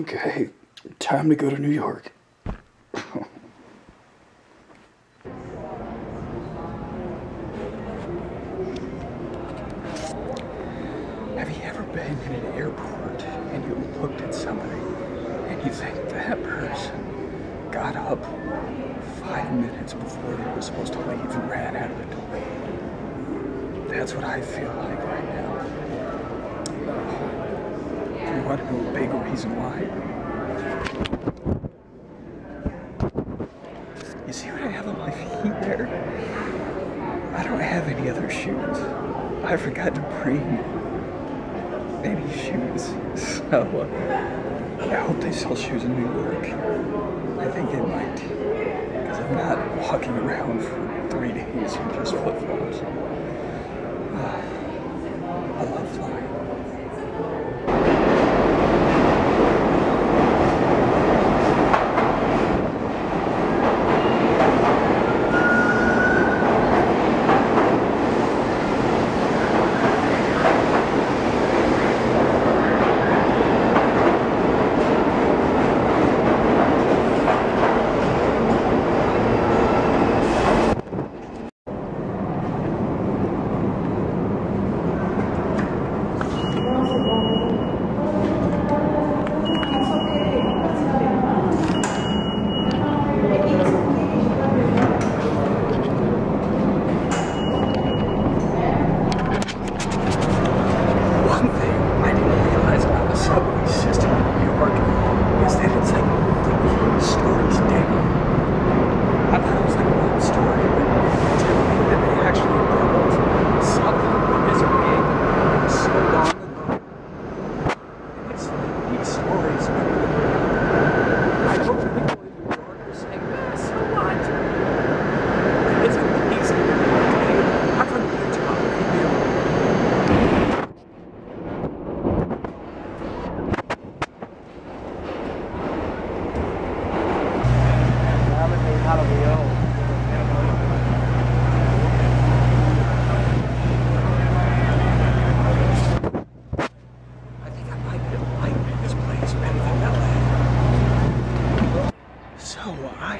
Okay, time to go to New York. Have you ever been in an airport and you looked at somebody and you think that person got up 5 minutes before they were supposed to leave and ran out of the door? That's what I feel like right now. You want to know a big reason why? You see what I have on my feet there? I don't have any other shoes. I forgot to bring any shoes, so I hope they sell shoes in New York. I think they might, because I'm not walking around for 3 days in just flip-flops. I love flying.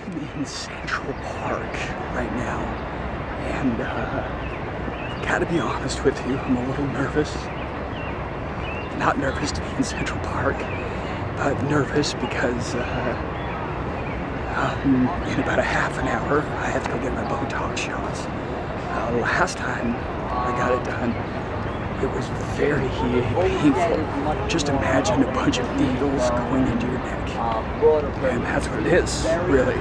I'm in Central Park right now, and gotta be honest with you, I'm a little nervous. Not nervous to be in Central Park, but nervous because in about a half an hour I have to go get my Botox shots. Last time I got it done, it was very painful. Just imagine a bunch of needles going into your neck, and that's what it is, really.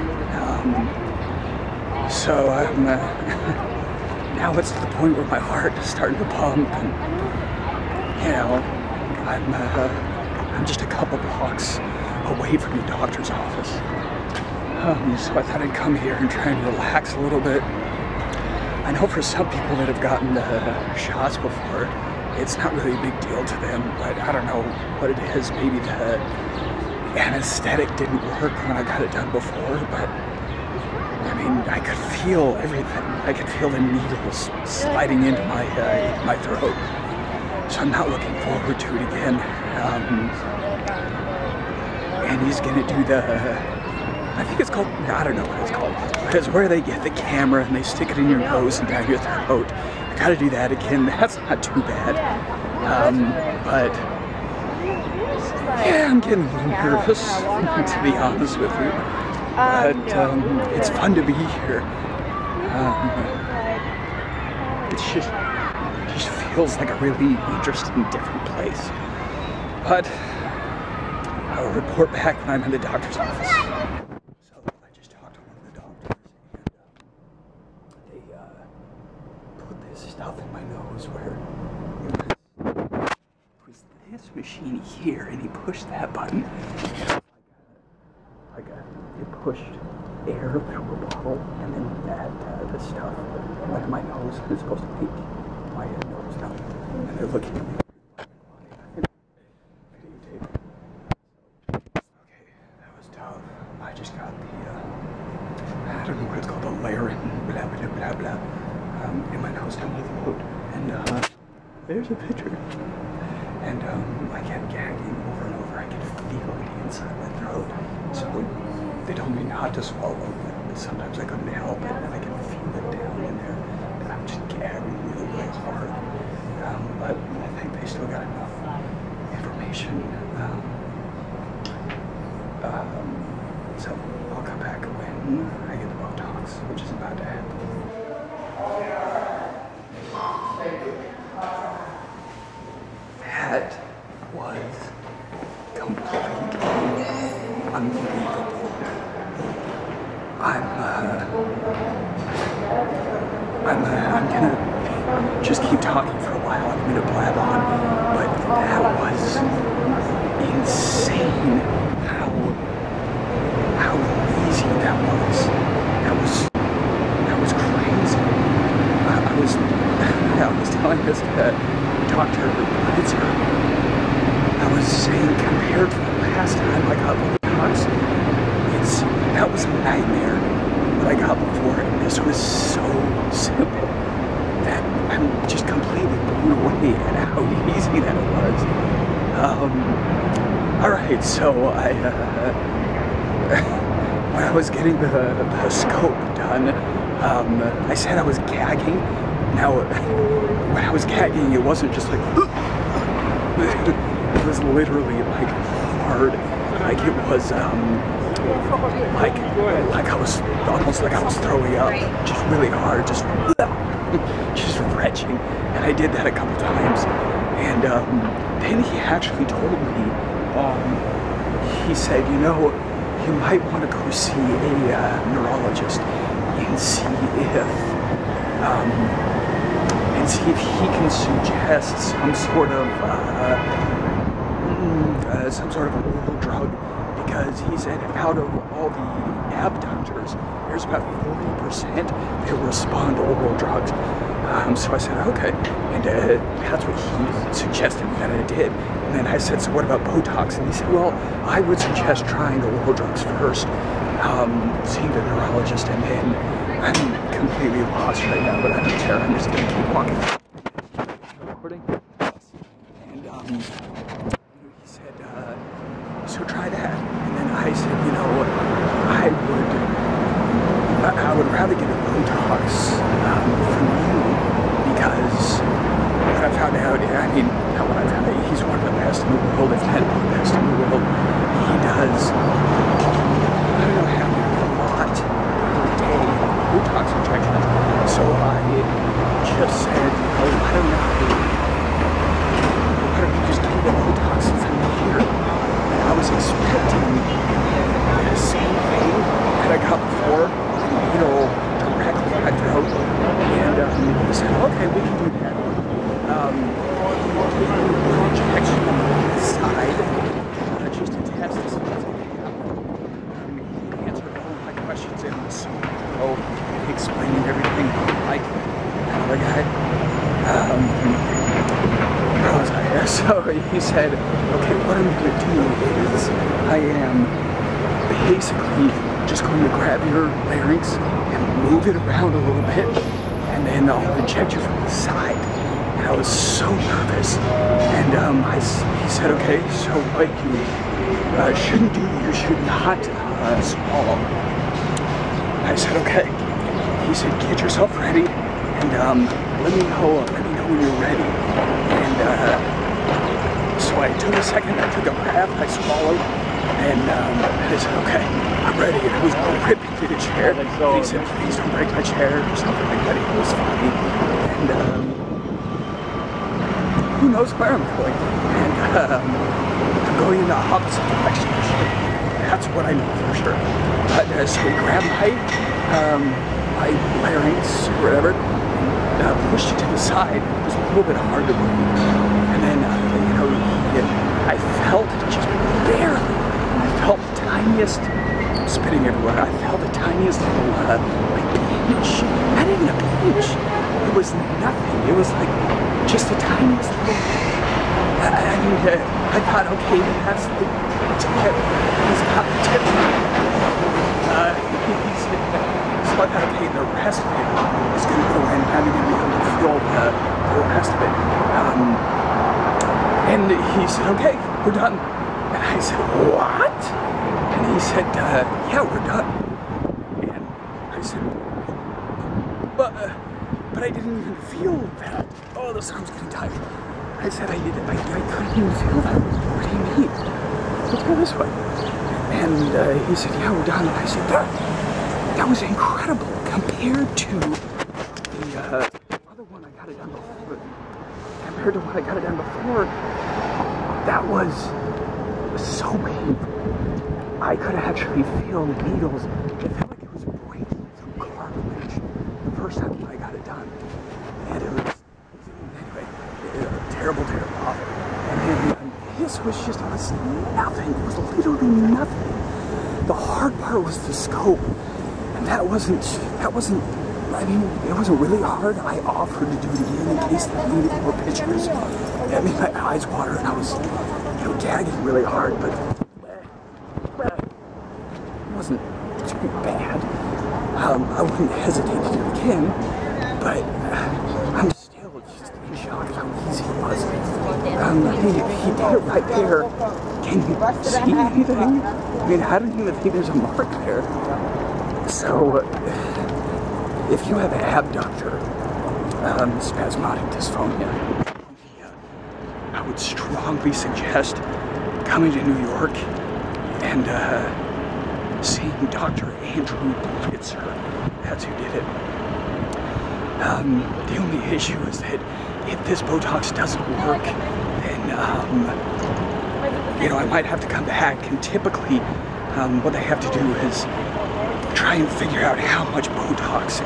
So I'm now it's to the point where my heart is starting to pump, and you know, I'm just a couple blocks away from the doctor's office. So I thought I'd come here and try and relax a little bit. I know for some people that have gotten shots before, it's not really a big deal to them, but I don't know what it is. Maybe the anesthetic didn't work when I got it done before, but I mean, I could feel everything. I could feel the needles sliding into my my throat. So I'm not looking forward to it again. And he's gonna do the, I think it's called, I don't know what it's called, but it's where they get the camera and they stick it in your nose and down your throat. I gotta do that again. That's not too bad. But yeah, I'm getting a little nervous, to be honest with you. But it's fun to be here. It's just, it just feels like a really interesting, different place. But I'll report back when I'm in the doctor's office. So I just talked to one of the doctors, and they put this stuff in my nose where it was this machine here, and he pushed that button. Pushed air through a bottle, and then that the stuff went in my nose, and it's supposed to leak my nose down. And they're looking at me. Okay, that was tough. I just got the, I don't know what it's called, a layering, blah, blah, blah, blah, in my nose down my throat. And there's a picture. And I kept gagging over and over. I kept legally inside my throat. So they told me not to swallow, but sometimes I couldn't help it, and I could feel it down in there, and I'm just gagging really, really hard. But I think they still got enough information. So I'll come back when I get the Botox, which is about to happen. That was completely unbelievable. I'm gonna just keep talking for a while. I'm gonna blab on, but that was insane. How easy that was. That was crazy. I was telling this to Dr. Blitzer, I was saying, compared to the last time I got Botox, that was a nightmare that I got before, and this was so simple that I'm just completely blown away at how easy that was. Alright, so when I was getting the scope done, I said I was gagging. Now, when I was gagging, it wasn't just like, it was literally like hard, like it was like I was almost like I was throwing up, just really hard, just retching, and I did that a couple times. And then he actually told me, he said, you know, you might want to go see a neurologist and see if he can suggest some sort of oral drug, because he said out of all the abductors, there's about 40% that respond to oral drugs. So I said okay, and that's what he suggested that I did. And then I said, so what about Botox? And he said, well, I would suggest trying the oral drugs first, seeing the neurologist, and then. I'm completely lost right now, but I don't care. I'm just gonna keep walking. Recording. And he said, so try that. And then I said, you know what? I would rather get a Botox from you, because what I found out, I mean, not what I found out, he's one of the best in the world, if not the best in the world. He does, I don't know how Botox injection. So I just said, oh, why don't you just give me the Botox since I'm here? And I was expecting the same thing that I got before, you know, directly in my throat. And he said, okay, we can do that. We'll give you an injection on the side, just to test this. He answered all my questions in this. Explaining everything like another guy. Where was I? So he said, okay, what I'm gonna do is I am basically just going to grab your larynx and move it around a little bit, and then I'll inject you from the side. And I was so nervous. And he said, okay, so what you shouldn't do, you should not swallow. I said, okay. He said, get yourself ready, and let me know when you're ready. And so I took a second, I took a breath, I swallowed, and I said, okay, I'm ready. And I was ripping through the chair, and he said, please don't break my chair, or something like that. It was funny. And who knows where I'm going. And I'm going in the opposite direction. That's what I know for sure. But so we grabbed my larynx or whatever, and pushed it to the side. It was a little bit hard to move. And then, you know, I felt just barely, I felt the tiniest, I'm spitting everywhere, I felt the tiniest little, like pinch, not even a pinch. It was nothing. It was like just the tiniest little, I mean, I thought, okay, that's the tip. He's got the tip. So I thought, okay, the rest of it is going to go in, and I'm going to be able to feel the rest of it. And he said, okay, we're done. And I I said, what? And he said, yeah, we're done. And I said, but I didn't even feel that. Oh, those arms getting tired. I said, I couldn't even feel that. What do you mean? Let's go this way. And he said, yeah, we're done. And I said, that was incredible compared to the other one I got it done before. Compared to what I got it done before, that was so painful. I could actually feel the needles. It felt like it was breaking through cartilage the first time I got it done. And it was, anyway, terrible, terrible. And then this was just, it was nothing. It was literally nothing. The hard part was the scope. And that wasn't, I mean, it wasn't really hard. I offered to do it again in case they needed more pictures. I mean, my eyes watered and I was, you know, gagging really hard, but it wasn't too bad. I wouldn't hesitate to do it again, but I'm still just in shock how easy it was. He did it right there. Can you see anything? I mean, I don't even think there's a mark there. So, if you have an abductor spasmodic dysphonia, I would strongly suggest coming to New York and seeing Dr. Andrew Blitzer. That's who did it. The only issue is that if this Botox doesn't work, then you know, I might have to come back. And typically, what they have to do is try and figure out how much Botox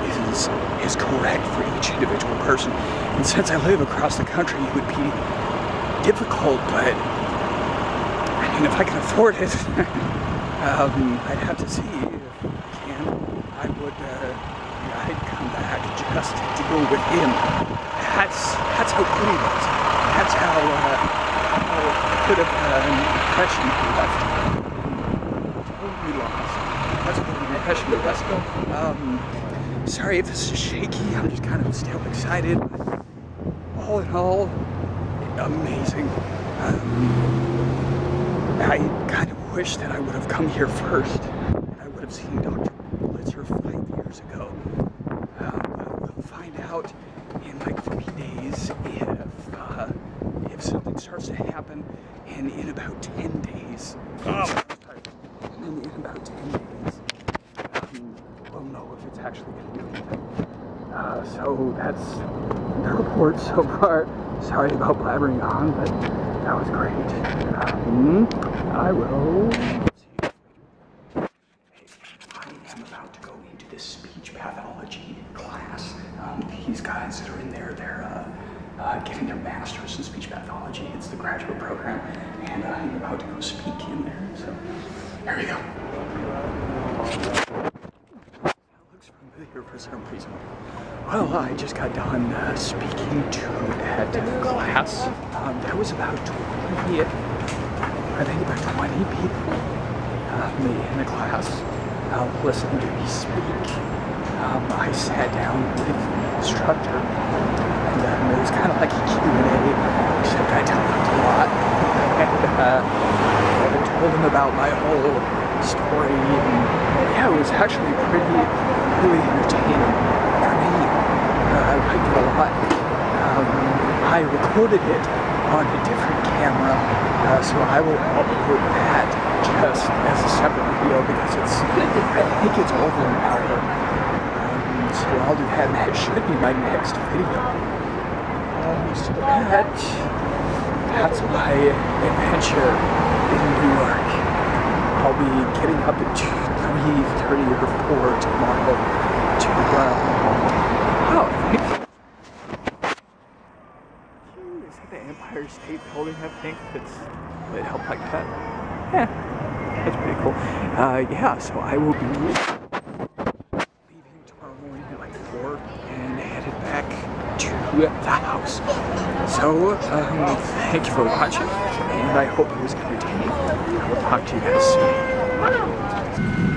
is correct for each individual person. And since I live across the country, it would be difficult, but I mean, if I can afford it, I'd have to see if I can. I would, I'd come back just to deal with him. That's how good he was. That's how good of an impression he left. Sorry if this is shaky, I'm just kind of still excited. All in all, amazing. I kind of wish that I would have come here first. I would have seen Dr. Blitzer 5 years ago. We'll find out in like 3 days if something starts to happen, and in about 10 days. Oh. And in about 10 days. We'll know if it's actually going to do anything. So that's the report so far. Sorry about blabbering on, but that was great. I will see you later. I am about to go into this speech pathology class. These guys that are in there, they're getting their master's in speech pathology. It's the graduate program, and I'm about to go speak in there. So here we go. Here for some reason. Well, I just got done speaking to that class. There was about 20, I think about 20 people in the class listening to me speak. I sat down with the instructor, and it was kind of like a Q&A, except I talked a lot, and I told him about my whole story, and yeah, it was actually really entertaining for me. I liked it a lot. I recorded it on a different camera, so I will upload that just as a separate video because it's, I think it's over an hour. So I'll do that, and that should be my next video. So that's my adventure in New York. I'll be getting up at 3:30 or 4 tomorrow to is that the Empire State Building, I think, that's lit up like that? Yeah, that's pretty cool. Yeah, so I will be leaving tomorrow morning at like 4 and headed back to the house. So, thank you for watching, and I hope it was entertaining. I will talk to you guys soon. Bye.